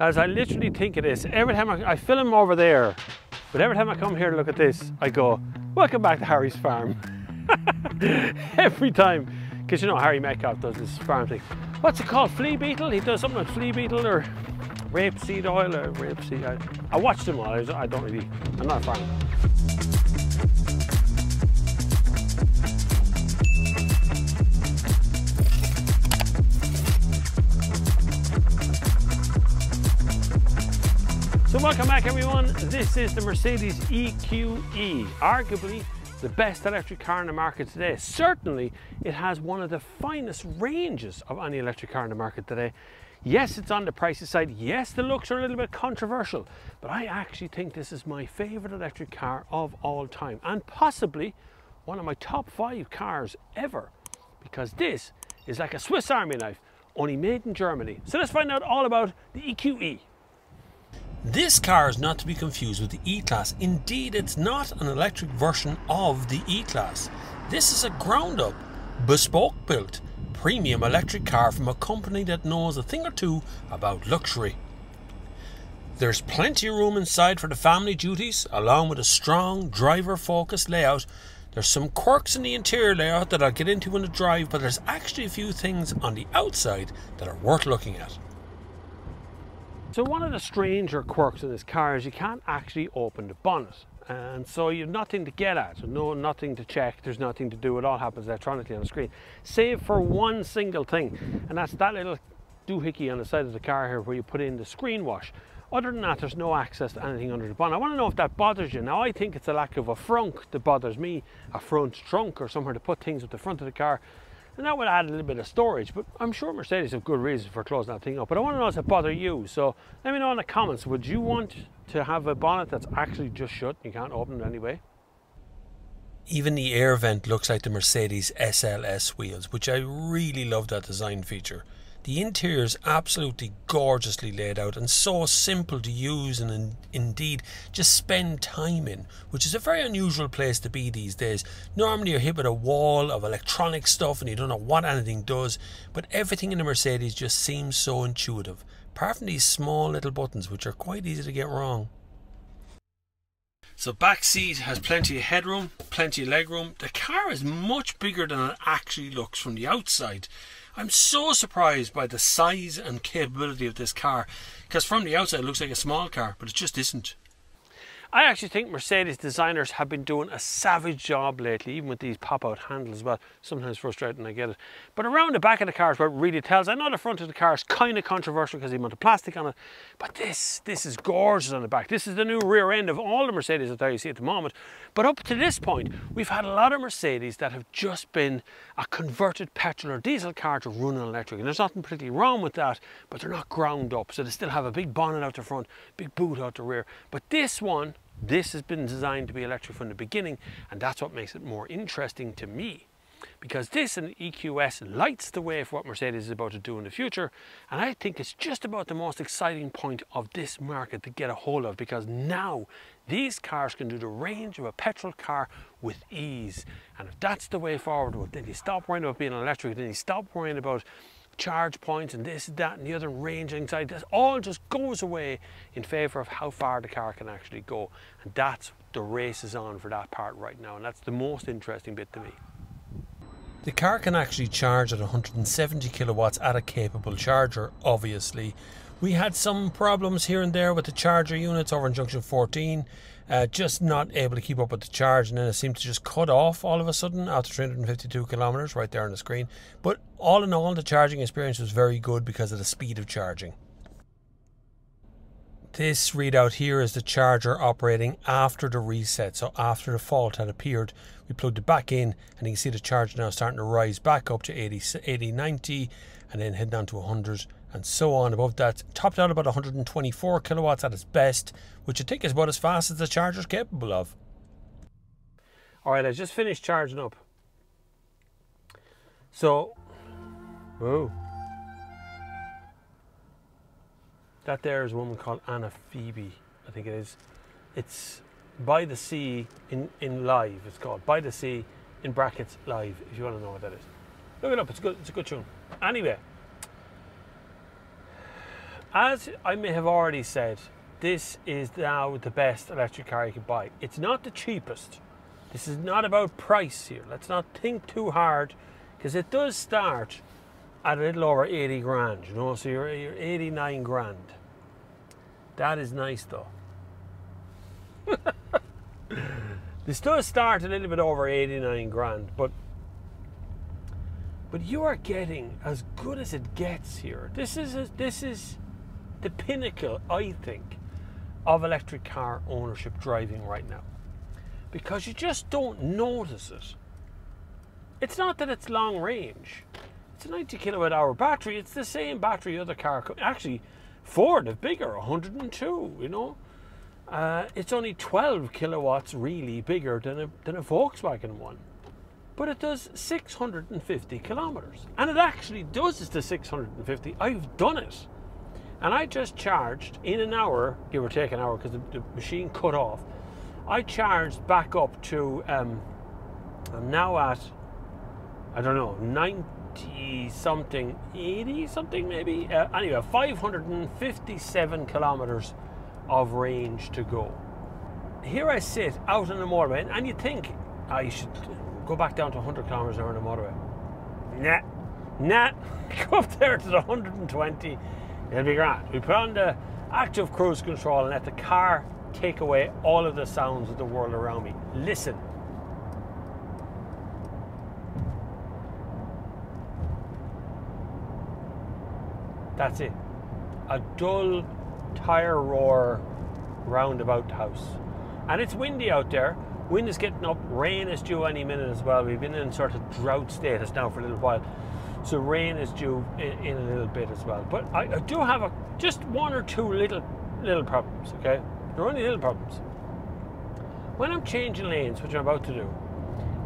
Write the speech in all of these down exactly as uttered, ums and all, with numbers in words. As I literally think of this, every time I, I film over there, but every time I come here to look at this, I go, welcome back to Harry's farm. Every time, because you know Harry Metcalf does this farm thing. What's it called, flea beetle? He does something with flea beetle or rapeseed oil or rapeseed. I, I watched him all, I, I don't really, I'm not a fan. So welcome back everyone, this is the Mercedes E Q E, arguably the best electric car in the market today. Certainly it has one of the finest ranges of any electric car in the market today. Yes, it's on the pricey side, yes the looks are a little bit controversial, but I actually think this is my favourite electric car of all time and possibly one of my top five cars ever, because this is like a Swiss Army knife, only made in Germany. So let's find out all about the E Q E. This car is not to be confused with the E-Class. Indeed, it's not an electric version of the E-Class. This is a ground-up, bespoke-built, premium electric car from a company that knows a thing or two about luxury. There's plenty of room inside for the family duties, along with a strong, driver-focused layout. There's some quirks in the interior layout that I'll get into in the drive, but there's actually a few things on the outside that are worth looking at. So one of the stranger quirks in this car is you can't actually open the bonnet, and so you've nothing to get at, no, nothing to check, there's nothing to do, it all happens electronically on the screen, save for one single thing, and that's that little doohickey on the side of the car here where you put in the screen wash. Other than that, there's no access to anything under the bonnet. I want to know if that bothers you. Now, I think it's a lack of a frunk that bothers me, a front trunk or somewhere to put things at the front of the car. And that would add a little bit of storage, but I'm sure Mercedes have good reasons for closing that thing up. But I want to know if it bothers you, so let me know in the comments, would you want to have a bonnet that's actually just shut and you can't open it anyway? Even the air vent looks like the Mercedes S L S wheels, which I really love that design feature. The interior is absolutely gorgeously laid out and so simple to use and in, indeed just spend time in, which is a very unusual place to be these days. Normally you're hit with a wall of electronic stuff and you don't know what anything does, but everything in the Mercedes just seems so intuitive, apart from these small little buttons which are quite easy to get wrong. So back seat has plenty of headroom, plenty of legroom. The car is much bigger than it actually looks from the outside. I'm so surprised by the size and capability of this car, because from the outside it looks like a small car, but it just isn't. I actually think Mercedes designers have been doing a savage job lately, even with these pop-out handles as well. Sometimes frustrating, I get it. But around the back of the car is what really tells. I know the front of the car is kind of controversial because of the amount of plastic on it, but this, this is gorgeous on the back. This is the new rear end of all the Mercedes that you see at the moment. But up to this point, we've had a lot of Mercedes that have just been a converted petrol or diesel car to run on electric. And there's nothing particularly wrong with that, but they're not ground up. So they still have a big bonnet out the front, big boot out the rear. But this one, this has been designed to be electric from the beginning, and that's what makes it more interesting to me, because this and E Q S lights the way for what Mercedes is about to do in the future, and I think it's just about the most exciting point of this market to get a hold of, because now these cars can do the range of a petrol car with ease, and if that's the way forward, well, then you stop worrying about being electric, then you stop worrying about charge points and this, that and the other, range anxiety. This all just goes away in favour of how far the car can actually go, and that's, the race is on for that part right now, and that's the most interesting bit to me. The car can actually charge at one hundred seventy kilowatts at a capable charger. Obviously we had some problems here and there with the charger units over in junction fourteen, uh, just not able to keep up with the charge, and then it seemed to just cut off all of a sudden after three hundred fifty-two kilometers, right there on the screen. But all in all, the charging experience was very good because of the speed of charging. This readout here is the charger operating after the reset, so after the fault had appeared. We plugged it back in and you can see the charge now starting to rise back up to eighty, ninety, and then heading on to one hundred and so on. Above that, topped out about one hundred twenty-four kilowatts at its best, which I think is about as fast as the charger is capable of. Alright, I just finished charging up. So, whoa. That there is a woman called Anna Phoebe, I think it is. It's By the Sea in, in Live, it's called. By the Sea, in brackets, Live, if you want to know what that is. Look it up, it's good, it's a good tune. Anyway, As I may have already said, this is now the best electric car you can buy. It's not the cheapest. This is not about price here. Let's not think too hard, because it does start at a little over eighty grand, you know, so you're, you're eighty-nine grand. That is nice though. This does start a little bit over eighty-nine grand, but but you are getting as good as it gets here. This is a, this is the pinnacle, I think, of electric car ownership driving right now, because you just don't notice it. It's not that it's long range. It's a ninety kilowatt hour battery. It's the same battery the other car. Actually, Ford is bigger, one hundred and two. You know, uh, it's only twelve kilowatts really bigger than a than a Volkswagen one. But it does six hundred fifty kilometers, and it actually does it to six hundred fifty. I've done it, and I just charged in an hour, give or take an hour, because the, the machine cut off. I charged back up to. Um, I'm now at, I don't know, ninety something, eighty something maybe. Uh, anyway, five hundred fifty-seven kilometers of range to go. Here I sit out on the motorway, and you think I should go back down to one hundred kilometers an hour on the motorway. Nah, nah, go up there to the one hundred and twenty, it'll be grand. We put on the active cruise control and let the car take away all of the sounds of the world around me. Listen. That's it. A dull tire roar roundabout house. And it's windy out there. Wind is getting up, rain is due any minute as well. We've been in sort of drought status now for a little while, so rain is due in, in a little bit as well. But I, I do have a, just one or two little little problems, okay? They're only little problems. When I'm changing lanes, which I'm about to do,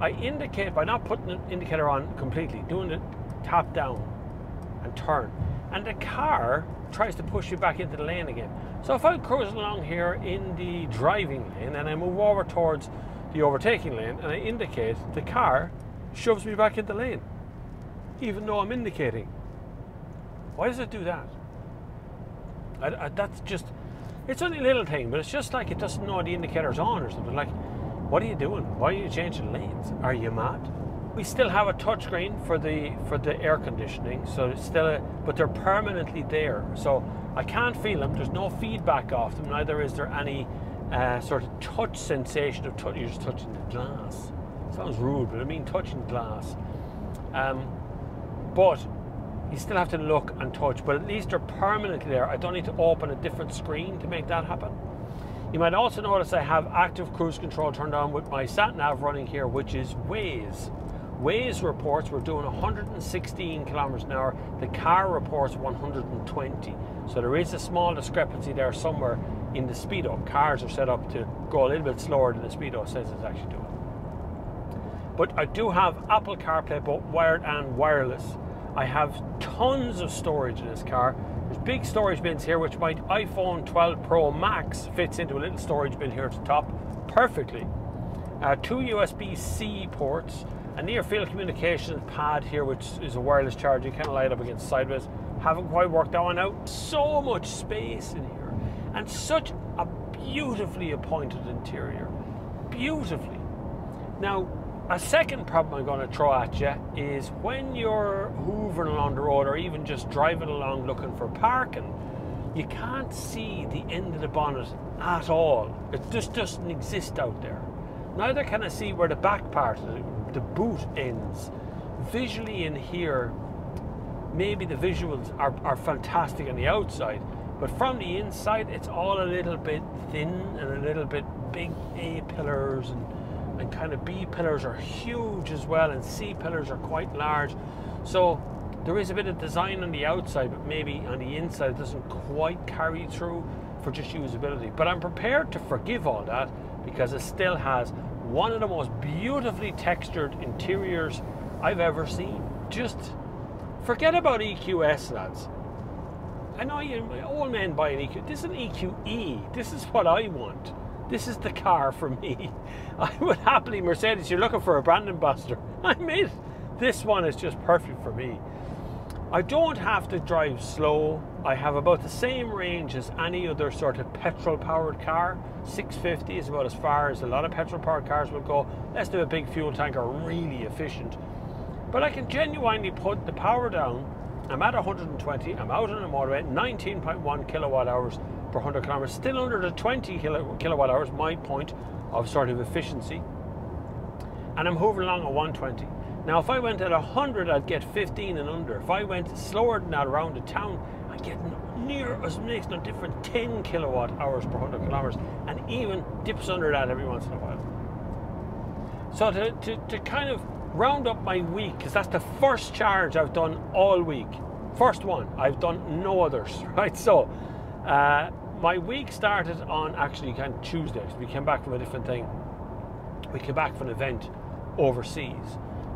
I indicate by not putting an indicator on completely, doing it top down and turn, and the car tries to push you back into the lane again. So if I'm cruising along here in the driving lane and I move over towards the overtaking lane and I indicate, the car shoves me back into the lane, even though I'm indicating. Why does it do that? I, I, that's just, it's only a little thing, but it's just like it doesn't know the indicator's on or something. Like, what are you doing? Why are you changing lanes? Are you mad? We still have a touchscreen for the for the air conditioning, so it's still a, but they're permanently there, so I can't feel them. There's no feedback off them. Neither is there any uh, sort of touch sensation of touch. You're just touching the glass. Sounds rude, but I mean touching glass. Um, but you still have to look and touch. But at least they're permanently there. I don't need to open a different screen to make that happen. You might also notice I have active cruise control turned on with my sat nav running here, which is Waze. Waze reports we're doing one hundred sixteen kilometers an hour. The car reports one hundred twenty. So there is a small discrepancy there somewhere in the speedo. Cars are set up to go a little bit slower than the speedo says it's actually doing. But I do have Apple CarPlay, both wired and wireless. I have tons of storage in this car. There's big storage bins here, which my iPhone twelve Pro Max fits into a little storage bin here at the top perfectly. Uh, two U S B C ports. A near-field communication pad here, which is a wireless charger. You can't light up against sideways. Haven't quite worked that one out. So much space in here, and such a beautifully appointed interior. Beautifully. Now, a second problem I'm going to throw at you is when you're hoovering along the road, or even just driving along looking for parking, you can't see the end of the bonnet at all. It just doesn't exist out there. Neither can I see where the back part of it, the boot ends. Visually in here, maybe the visuals are, are fantastic on the outside, but from the inside it's all a little bit thin and a little bit big. A pillars and, and kind of B pillars are huge as well, and C pillars are quite large. So there is a bit of design on the outside, but maybe on the inside it doesn't quite carry through for just usability. But I'm prepared to forgive all that, because it still has one of the most beautifully textured interiors I've ever seen. Just forget about E Q S, lads. I know you old men buy an E Q. This is an E Q E. This is what I want. This is the car for me. I would happily, Mercedes, you're looking for a brand ambassador. I mean, this one is just perfect for me. I don't have to drive slow. I have about the same range as any other sort of petrol powered car. six fifty is about as far as a lot of petrol powered cars will go. Let's do a big fuel tank are really efficient. But I can genuinely put the power down. I'm at one hundred and twenty, I'm out on the motorway, nineteen point one kilowatt hours per one hundred kilometers, still under the twenty kilo, kilowatt hours, my point of sort of efficiency. And I'm hovering along at one twenty. Now, if I went at one hundred, I'd get fifteen and under. If I went slower than that around the town, I'd get near, as makes no difference, ten kilowatt hours per one hundred kilometers, and even dips under that every once in a while. So to, to, to kind of round up my week, because that's the first charge I've done all week. First one, I've done no others, right? So uh, my week started on actually kind of Tuesday. So we came back from a different thing. We came back from an event overseas.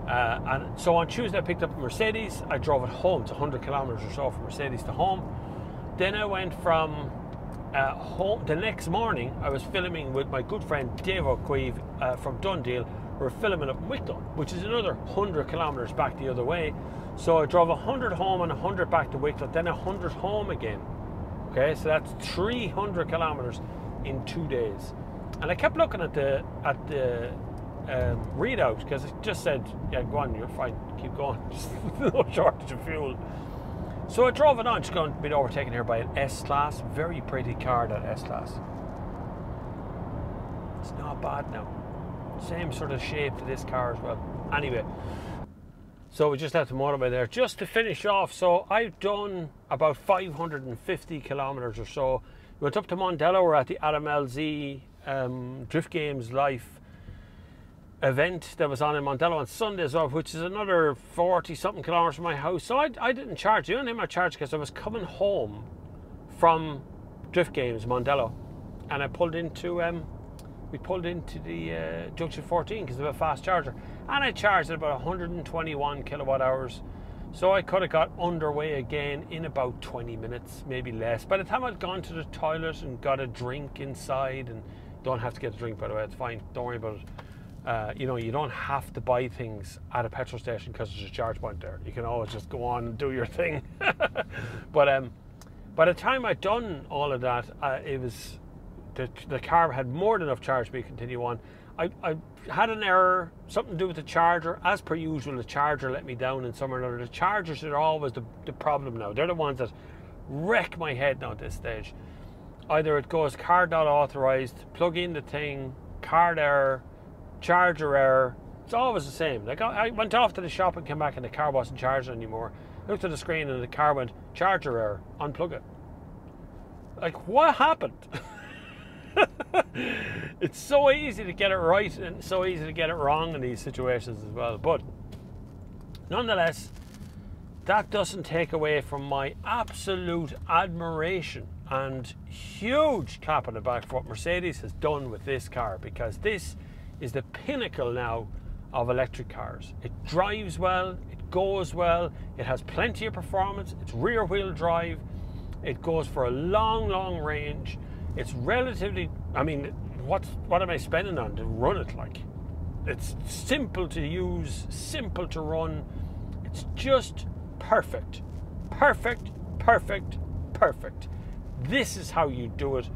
Uh, and so on Tuesday, I picked up a Mercedes. I drove it home. It's one hundred kilometers or so from Mercedes to home. Then I went from uh, home. The next morning, I was filming with my good friend Devo Cuivre uh, from Dundee. We're filming up in Wicklow, which is another one hundred kilometers back the other way. So I drove one hundred home and one hundred back to Wicklow, then one hundred home again. Okay, so that's three hundred kilometers in two days. And I kept looking at the at the um, readout, because it just said, yeah, go on, you're fine, keep going. Just no shortage of fuel. So I drove it on, just going to be overtaken here by an S-Class. Very pretty car, that S-Class. It's not bad now. Same sort of shape to this car as well. Anyway, so we just left the motorway there just to finish off. So I've done about five hundred fifty kilometers or so. We went up to Mondello. We're at the Adam L Z um, Drift Games Life event that was on in Mondello on Sundays, off, which is another forty something kilometers from my house. So I, I didn't charge. The only time I charged because I was coming home from Drift Games Mondello, and I pulled into. Um, We pulled into the uh, junction fourteen because of a fast charger, and I charged at about one hundred twenty-one kilowatt hours. So I could have got underway again in about twenty minutes, maybe less. By the time I'd gone to the toilet and got a drink inside, and don't have to get a drink, by the way, it's fine, don't worry about it. Uh, you know, you don't have to buy things at a petrol station because there's a charge point there. You can always just go on and do your thing. But um, by the time I'd done all of that, uh, it was. The, the car had more than enough charge for me to continue on. I, I had an error, something to do with the charger. As per usual, the charger let me down in some or another. The chargers are always the, the problem now. They're the ones that wreck my head now at this stage. Either it goes card not authorized, plug in the thing, card error, charger error. It's always the same. Like I, I went off to the shop and came back and the car wasn't charging anymore. I looked at the screen and the car went, charger error, unplug it. Like, what happened? It's so easy to get it right and so easy to get it wrong in these situations as well. But nonetheless, that doesn't take away from my absolute admiration and huge clap on the back for what Mercedes has done with this car, because this is the pinnacle now of electric cars. It drives well, it goes well, it has plenty of performance, it's rear wheel drive, it goes for a long, long range. It's relatively, I mean, what's, what am I spending on to run it like? It's simple to use, simple to run. It's just perfect. Perfect, perfect, perfect. This is how you do it.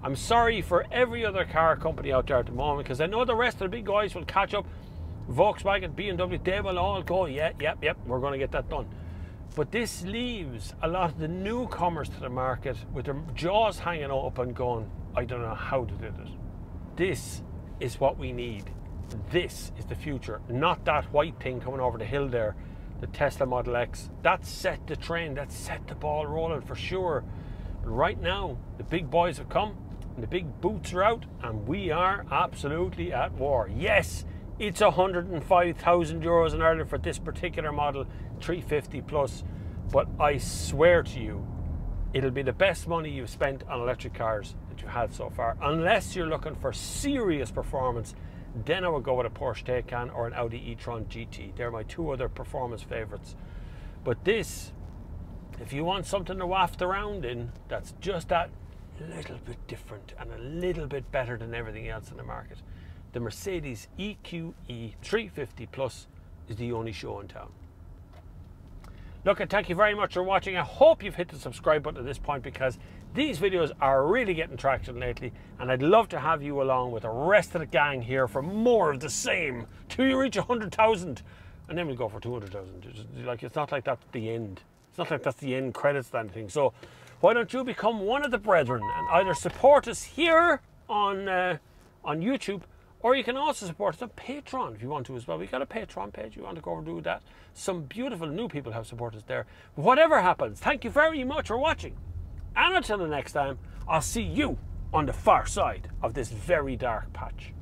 I'm sorry for every other car company out there at the moment, because I know the rest of the big guys will catch up. Volkswagen, B M W, they will all go, yeah, yep, yep, we're going to get that done. But this leaves a lot of the newcomers to the market with their jaws hanging open going, I don't know how to do this. This is what we need. This is the future. Not that white thing coming over the hill there, the Tesla Model X. That set the trend, that set the ball rolling for sure. But right now, the big boys have come and the big boots are out and we are absolutely at war. Yes, it's one hundred and five thousand euros in Ireland for this particular model, three fifty plus, but I swear to you, it'll be the best money you've spent on electric cars that you had so far. Unless you're looking for serious performance, then I would go with a Porsche Taycan or an Audi e-tron G T. They're my two other performance favorites. But this, if you want something to waft around in, that's just that little bit different and a little bit better than everything else in the market. The Mercedes E Q E three fifty plus is the only show in town. Look, and thank you very much for watching. I hope you've hit the subscribe button at this point, because these videos are really getting traction lately, and I'd love to have you along with the rest of the gang here for more of the same till you reach one hundred thousand, and then we'll go for two hundred thousand. Like, it's not like that's the end. It's not like that's the end credits or anything. So why don't you become one of the brethren and either support us here on uh, on YouTube, or you can also support us on Patreon if you want to as well. We've got a Patreon page. You want to go and do that. Some beautiful new people have supported us there. Whatever happens, thank you very much for watching. And until the next time, I'll see you on the far side of this very dark patch.